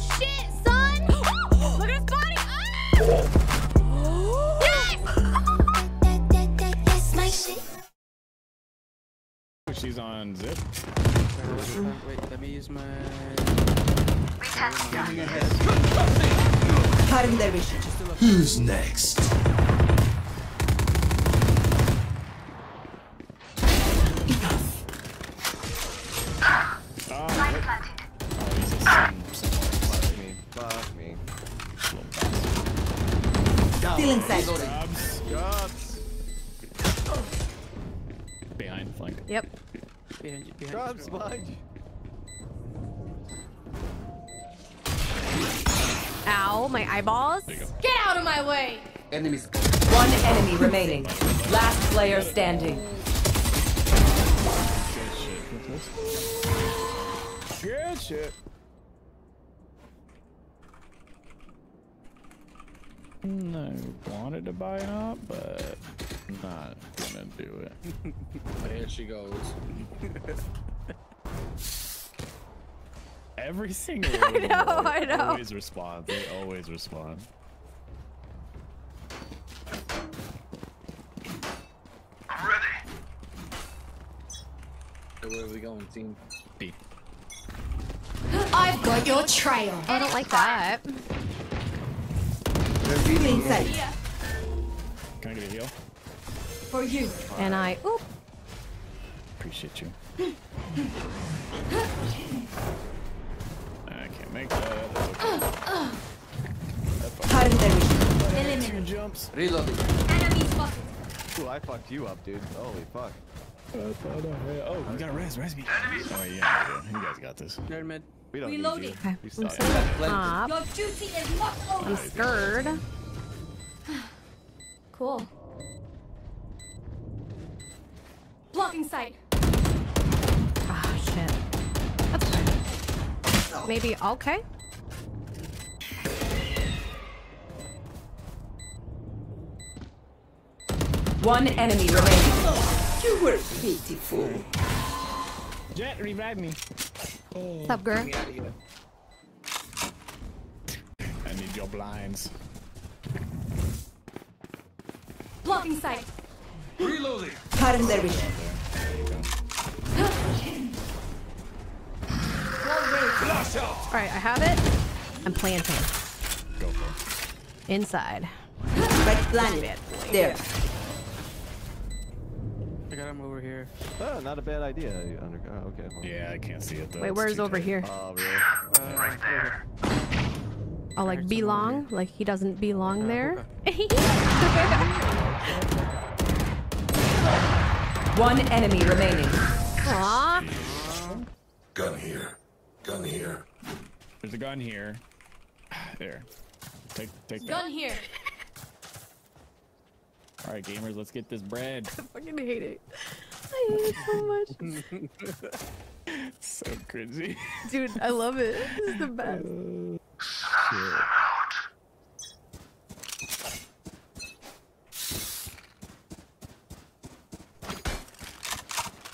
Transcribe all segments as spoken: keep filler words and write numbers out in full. shit, son! Oh, look at his body! Oh. Yes! That's my shit. She's on zip. Wait, let me use my... Who's next? Feeling sight. Behind flank. Yep. Behind you. Behind you. Ow, my eyeballs. Get out of my way. Enemies. One enemy remaining. Last player standing. Good shit. Good shit. No, wanted to buy up, but not gonna do it. There she goes. Every single I know, one I know. Always respond. They always respond. I'm ready. So where are we going, team? B. I've got your trail. I don't like that. Yeah. Can I get a heal? For you. All and right. I oop. Appreciate you. I can't make that. That's okay. uh, uh, that two jumps. Reloading. Enemy spotted. Ooh, I fucked you up, dude. Holy fuck. I thought I had... Oh, we got a res, res me. Oh yeah, you guys got this. They're mid. We don't reloading. Okay. We I'm yeah. Your duty is not over. He's scared. Cool. Blocking sight. Ah, shit. Oops. Maybe okay. One enemy remaining. Oh, you were beautiful. Jet, revive me. What's up, girl? I need your blinds. Blocking sight. Reloading. Pardon their vision. All right, I have it. I'm planting. Go for it. Inside. Right, planted it. There. I got him over here. Oh, not a bad idea. Under oh, okay. Well. Yeah, I can't see it though. Wait, where's over dead. Here? Oh, really? uh, right there. I'll like belong, like he doesn't belong uh, there. Okay. One enemy remaining. Aww. Gun here. Gun here. There's a gun here. There. Take, take that. Gun here. All right, gamers, let's get this bread. I fucking hate it. I hate it so much. So cringy. Dude, I love it. This is the best. Uh,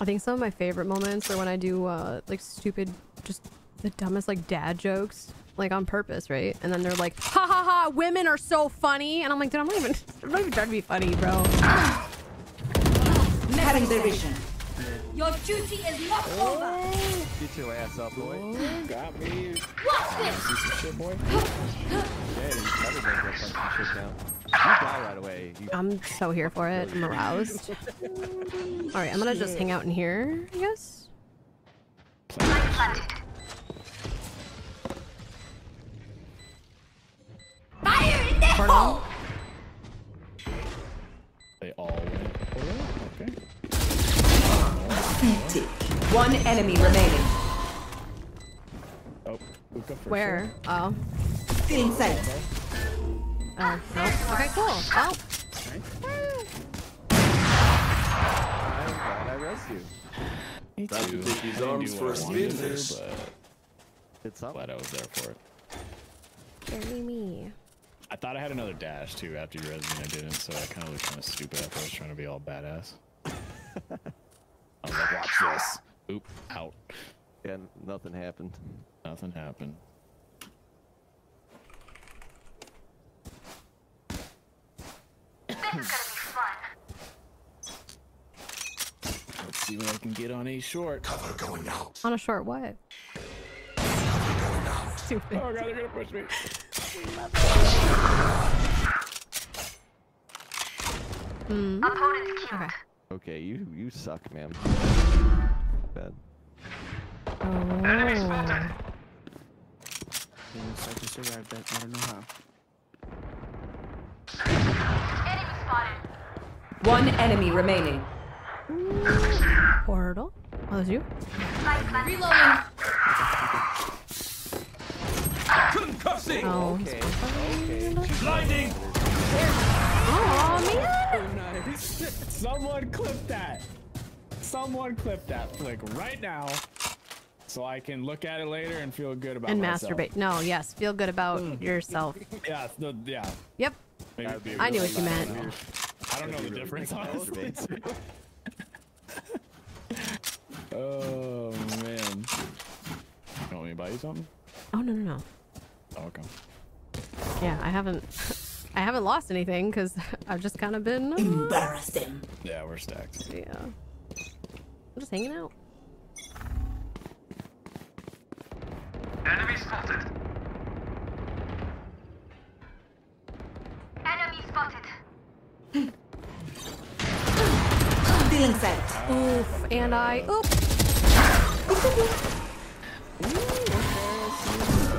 I think some of my favorite moments are when I do uh, like stupid, just the dumbest like dad jokes. Like on purpose, right? And then they're like, ha ha ha, women are so funny. And I'm like, dude, I'm not even, I'm not even trying to be funny, bro. Ah. Having their vision. Your duty is not oh. over. Get your ass up, boy. Oh, got me. Watch this. You some shit, boy? Yeah, you better make some shit now. You die right away. You I'm so here for it. I'm aroused. All right, I'm gonna just hang out in here, I guess. Planted. Pardon? They all went. Okay. One enemy remaining. Oh, for where? Sure. Oh. Feeling safe. Oh, no. Okay, cool. Oh. I'm glad I rescued you. That would take these arms for a spin there, but it's up. Glad I was there for it. Carry me. I thought I had another dash too after you resumed and I didn't, so I kind of looked kind of stupid after I was trying to be all badass. I was like, watch this. Oop, out. Yeah, nothing happened. Nothing happened. see what I can get on a short. Cover going out. On a short what? Cover going out. Stupid. Oh god, they're gonna push me. Mm. Okay. Okay, you you suck, man. Not bad. Oh. Enemy spotted. Yes, I just arrived at I don't know how. Enemy spotted. One enemy remaining. Ooh. Portal? Oh, that was you? Reloading. Concussing. Oh, okay. Okay. Blinding. Oh man. Nice. Someone clip that. Someone clip that flick right now, so I can look at it later and feel good about. And myself. Masturbate. No, yes, feel good about mm. yourself. Yeah. No, yeah. Yep. Maybe I really knew what you meant. Now. I don't know the really difference, honestly. Oh man! You want me to buy you something? Oh no no no! Oh, okay. Yeah, I haven't, I haven't lost anything because I've just kind of been uh... embarrassing. Yeah, we're stacked. Yeah, I'm just hanging out. Enemy spotted. Enemy spotted. Oof, and I oop. Ooh, okay.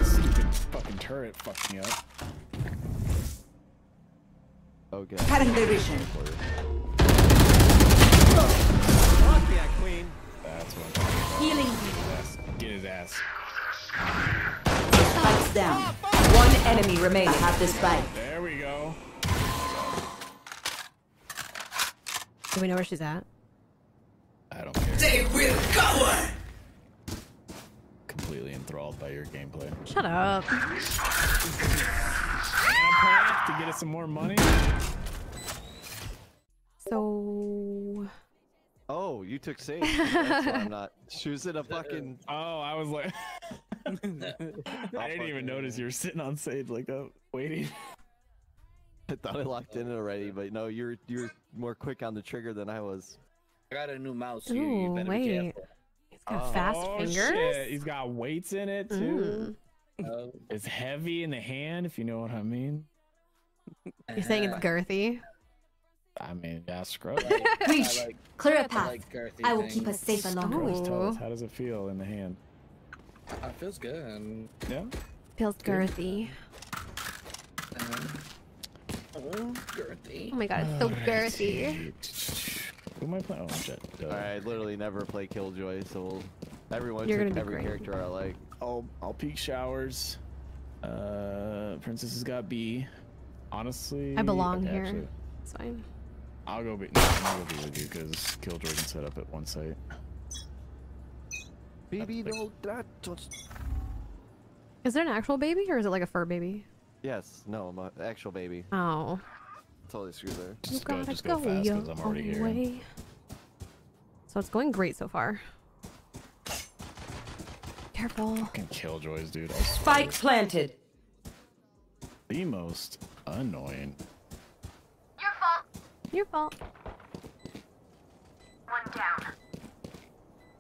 Stupid fucking turret fucked me up. Okay. Cutting the vision. Lock that queen. That's what I'm talking about. Healing. Get his ass. Spike's down. One enemy remaining. I have this spike. There we go. Do we know where she's at? I don't care. They will cover! Completely enthralled by your gameplay. Shut up. And I'm packed to get us some more money. So. Oh, you took save. That's why I'm not. She was in a fucking. Oh, I was like. I didn't even notice you were sitting on save like that, waiting. I thought I locked in already, but no, you were you were more quick on the trigger than I was. I got a new mouse. Ooh, you better wait. Be careful. He's got oh, fast fingers. Shit. He's got weights in it too. Mm. It's heavy in the hand, if you know what I mean. You're saying it's girthy? I mean, yeah, scrub. Reach, like, clear a path. I, like I will things. Keep us safe along the way. How does it feel in the hand? It feels good. Yeah. Feels girthy. Um, oh, girthy. Oh my god, it's so right. Girthy. Who am I playing? Oh, shit. Uh, I literally never play Killjoy, so we'll, everyone You're took every great. Character I like. I'll, I'll peek showers. Uh, Princess has got B. Honestly, I belong okay, here. Actually, it's fine. I'll go B. No, I'll go B with you because Killjoy can set up at one site. Baby, no, that. Is there an actual baby or is it like a fur baby? Yes, no, my actual baby. Oh. Totally screwed there. Just you gotta go, just go, go fast because I'm already away. Here. So it's going great so far. Careful. Fucking killjoys, dude. Spike planted. The most annoying. Your fault. Your fault. One down.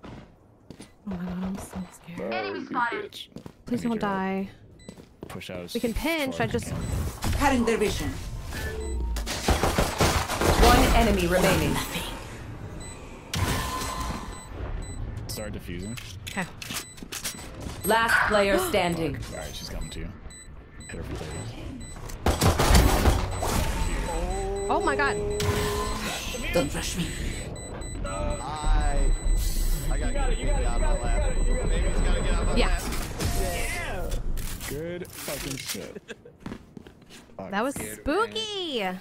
Oh my god, I'm so scared. Oh, enemy spotted. Please don't die. Push out. We can pinch. I just. Cutting their vision. One enemy remaining. Start defusing. Okay. Last player standing. Oh, all right, she's coming to you. Hit her for thirty. Oh my god. Don't rush me. Uh, I. I gotta got get out of my lap. Baby's gotta get out of my lap. Yeah. Good fucking shit. Fuck. That was spooky. Man.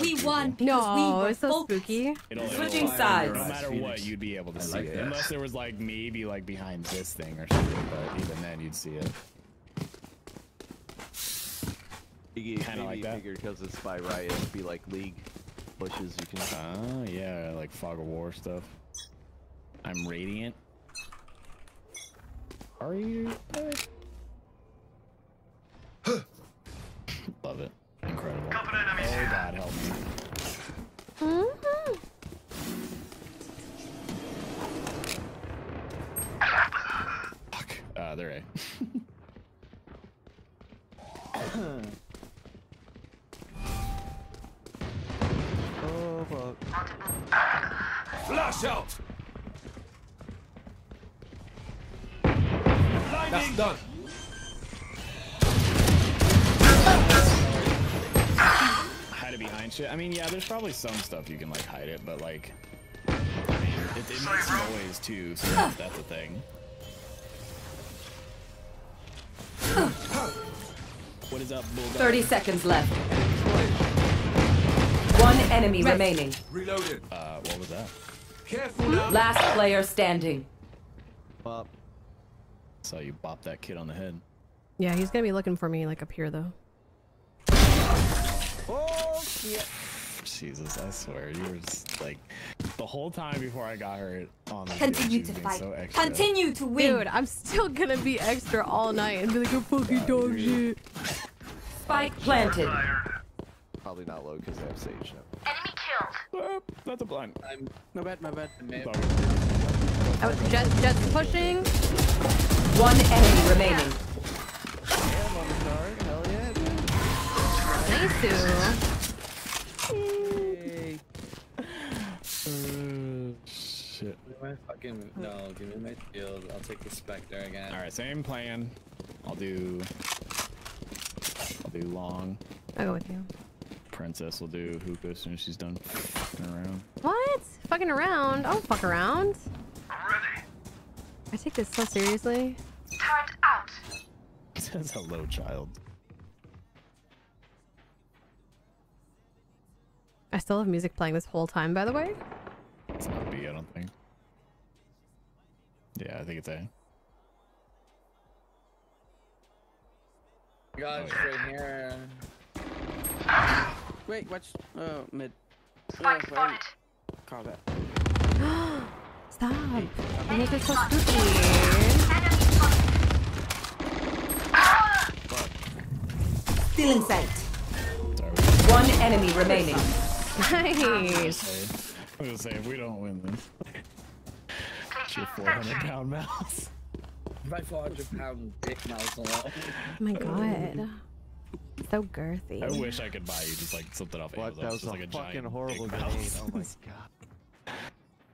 We won because no, we were so focused. Spooky. Switching sides. No matter what, you'd be able to I see like it. That. Unless there was like maybe like behind this thing or something, but even then you'd see it. Kind of like that. Because it's by Riot, it'd be like League pushes. You can. Oh uh, yeah, like Fog of War stuff. I'm Radiant. Are you? Love it. Incredible. Oh god, help me. Mm-hmm. Ah, they're A. Oh, fuck. Flash out! That's done. Hide it behind shit. I mean, yeah, there's probably some stuff you can, like, hide it, but, like, it, it makes noise, too, so that's, that's a thing. What is up, Bulldog? thirty seconds left. One enemy right. remaining. Reloaded. Uh, what was that? Careful now. Last player standing. Bop. Saw you bop that kid on the head. Yeah, he's gonna be looking for me, like, up here, though. Oh, yeah. Jesus, I swear, you were just, like, the whole time before I got hurt on the Continue to fight. So Continue to win. Dude, I'm still gonna be extra all night and be like, a fucking yeah, dog shit. Spike planted. Probably not low because they have Sage now. Enemy killed. Uh, that's a blind. I'm... No bad, no bad. Oh, Jet, Jet's pushing. One enemy remaining. Damn, on the guard. Hell yeah, dude. Nice. Ooh, shit. My fucking... No, give me my shield. I'll take the Spectre again. Alright, same plan. I'll do... I'll do long. I'll go with you. Princess will do hookah as soon as she's done fucking around. What? Fucking around? I don't fuck around. I'm ready. I take this so seriously. Turned out. Says hello, child. I still have music playing this whole time, by the way. It's not B, I don't think. Yeah, I think it's A. God, it's right here. Wait, watch. Oh, mid. Spike spotted. Call that. Stop. Hey, you make it so spooky. Still in sight. One enemy remaining. Nice. I'm gonna say, if we don't win this, it's your four hundred pound mouse. My four hundred pound dick mouse alone. Oh my god. So girthy. I wish I could buy you just like something off Amazon. That was just a like a fucking horrible game. Oh my god.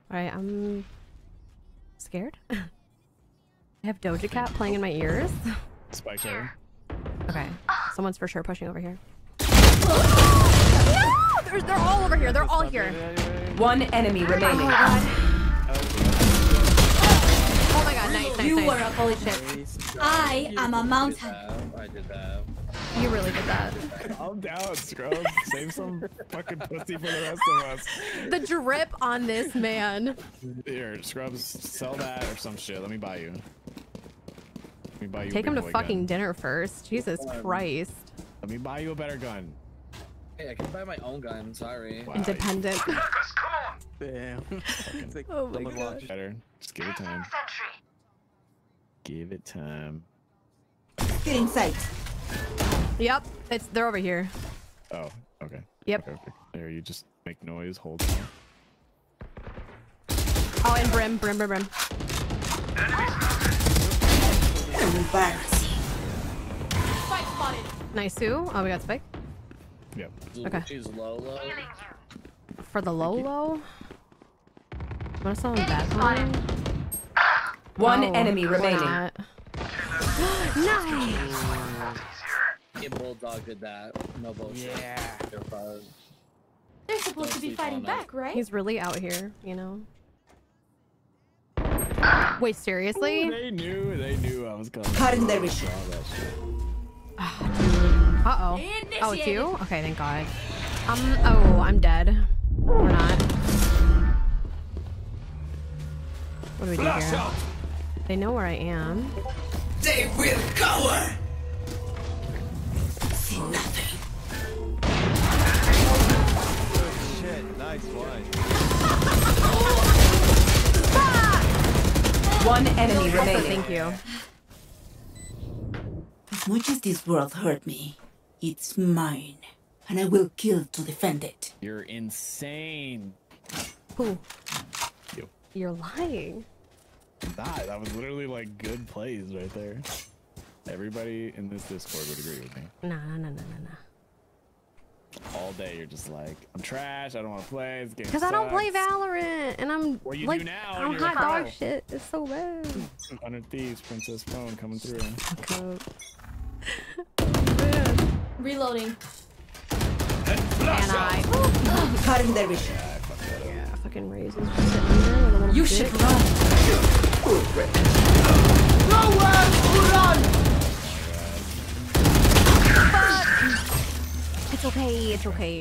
Alright, I'm scared. I have Doja Cat playing in my ears. Spike over. Okay. Someone's for sure pushing over here. No! They're, they're all over here. They're all here. One enemy remaining. Oh my god. Oh my god, nice, nice, You nice. were a holy shit. I am a mountain. I did that. You really did that. Calm down, Scrubs. Save some fucking pussy for the rest of us. The drip on this man. Here, Scrubs, sell that or some shit. Let me buy you. Let me buy you. Take him to fucking gun. dinner first. Jesus um, Christ. Let me buy you a better gun. Hey, I can buy my own gun. Sorry. Wow. Independent. Come on. Damn. It's like, oh my god. Better. Just give it time. Give it time. Get in sight. Yep, it's they're over here. Oh, okay. Yep. Okay, okay. There, you just make noise, hold down. Oh, and brim, brim, brim, brim. Embarrassing. Spike spotted. Nice, Sue. Oh, we got Spike. Yep. Okay. She's low, low. For the low, low. Want someone bad one? One oh, enemy remaining. Nice. Yeah, Bulldog did that. No bullshit. Yeah. They're, They're supposed to be fighting back, right? He's really out here, you know. Wait, seriously? Ooh, they knew. They knew I was coming. Cut in their vision. Oh, uh oh. Initiated. Oh, it's you? Okay, thank God. Um. Oh, I'm dead. Or not. What do we do here? They know where I am. They will cower. See nothing. Oh shit! Nice one. One enemy remaining. Thank you. As much as this world hurt me, it's mine, and I will kill to defend it. You're insane. Who? You're lying. Nah, that was literally like good plays right there. Everybody in this Discord would agree with me. Nah, nah, nah, nah, nah. All day you're just like, I'm trash. I don't want to play. This game Because I don't play Valorant, and I'm well, you like, do now, I'm hot dog pro. Shit. It's so bad. one hundred Thieves, Princess Phone coming through. Okay. Reloading. And, and I oh, caught him there. Yeah, fuck yeah, fucking raises. You dick. Should run. No one run. Fuck. It's okay. It's okay.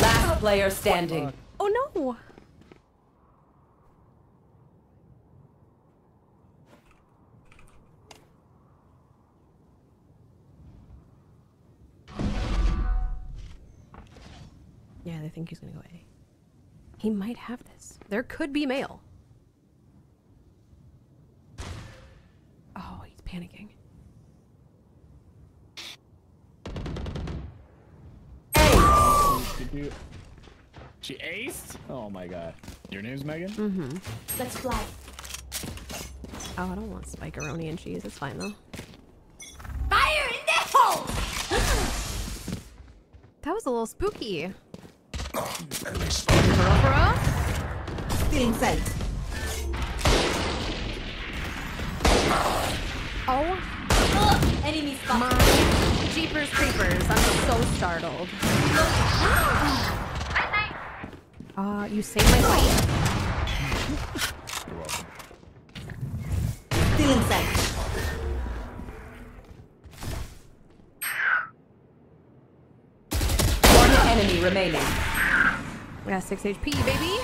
Last player standing. Oh no. Yeah, they think he's gonna go A. He might have this. There could be male. Oh, he's panicking. Ace! Did you... She aced? Oh my god. Your name's Megan? Mm-hmm. Let's fly. Oh, I don't want spikeroni and cheese. It's fine though. Fire in the hole! That was a little spooky. Oh, enemy spotted. Still inside. Oh. Uh, enemy spotted. My Jeepers Creepers. I'm so startled. Uh, you saved my life. You're welcome. Still inside. One enemy remaining. We got six H P, baby.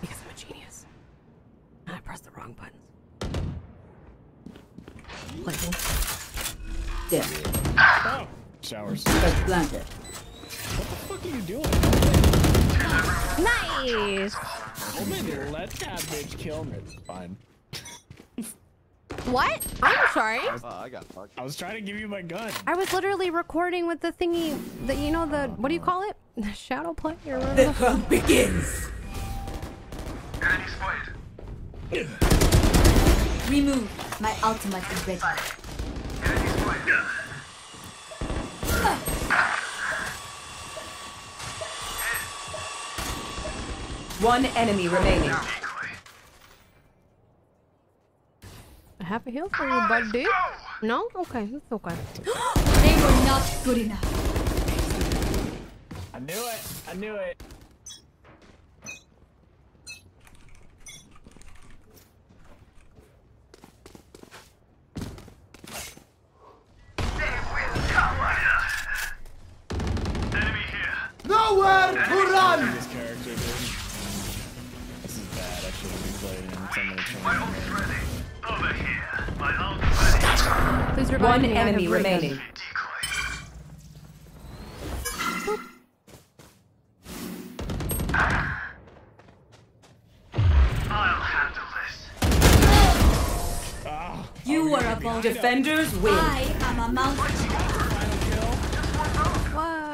Because I'm a genius. I pressed the wrong buttons. Lightning. Dead. Oh. Showers. Planted. What the fuck are you doing? Nice. Oh, man, let that bitch kill me. It's fine. What? I'm sorry. Uh, I got fucked. I was trying to give you my gun. I was literally recording with the thingy that you know the what do you call it? The shadow play or whatever. The hunt begins. Enemy spotted. Remove. My ultimate is ready. Enemy spotted. One enemy remaining. Have a heal for you, buddy. No? Okay, that's okay. They were not good enough. I knew it. I knew it. They will come right up. Enemy here. Nowhere to run! This character, dude. This is bad. I should be playing him. Somebody's trying to kill me. Over here, my own friend. One enemy remaining. I'll handle this. Oh, you were a ball. Defenders win. I am a mountain. Wow.